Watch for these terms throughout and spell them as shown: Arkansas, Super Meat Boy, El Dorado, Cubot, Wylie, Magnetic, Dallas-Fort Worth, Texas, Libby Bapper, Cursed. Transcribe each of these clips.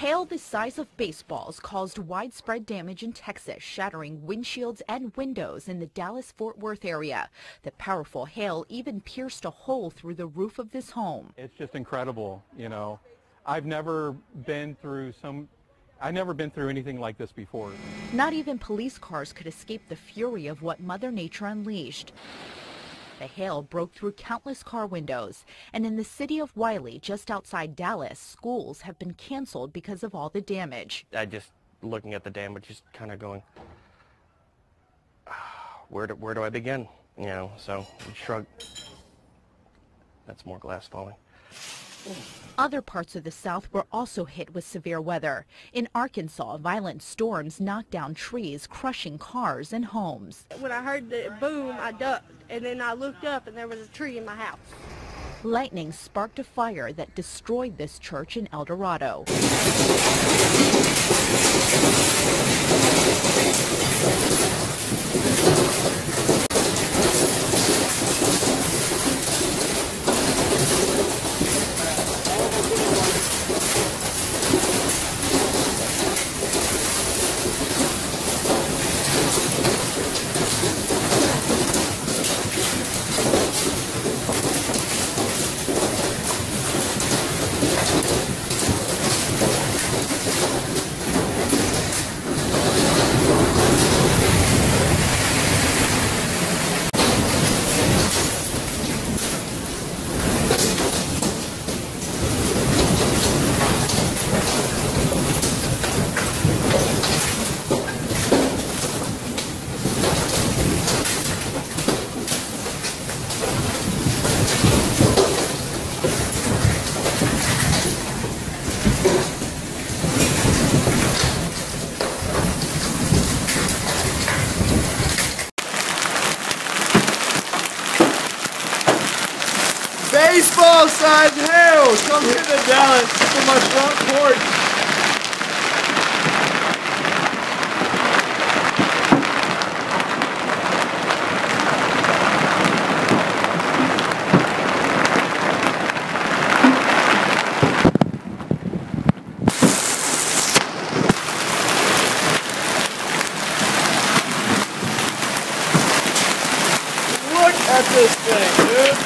Hail the size of baseballs caused widespread damage in Texas, shattering windshields and windows in the Dallas-Fort Worth area. The powerful hail even pierced a hole through the roof of this home. It's just incredible, you know. I've never been through anything like this before. Not even police cars could escape the fury of what Mother Nature unleashed. The hail broke through countless car windows, and in the city of Wylie, just outside Dallas, schools have been canceled because of all the damage. I just, looking at the damage, just kind of going, where do I begin? You know, so I shrugged. That's more glass falling. Other parts of the South were also hit with severe weather. In Arkansas, violent storms knocked down trees, crushing cars and homes. When I heard the boom, I ducked, and then I looked up and there was a tree in my house. Lightning sparked a fire that destroyed this church in El Dorado. Baseball-sized hail! Come here to Dallas from my front porch. Look at this thing, dude.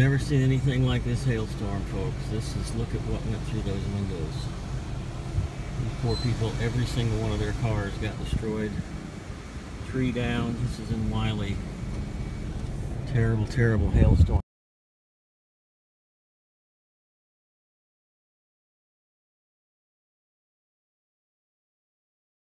Never seen anything like this hailstorm, folks. This is, look at what went through those windows. These poor people, every single one of their cars got destroyed. 3 down. This is in Wylie. Terrible, terrible hailstorm.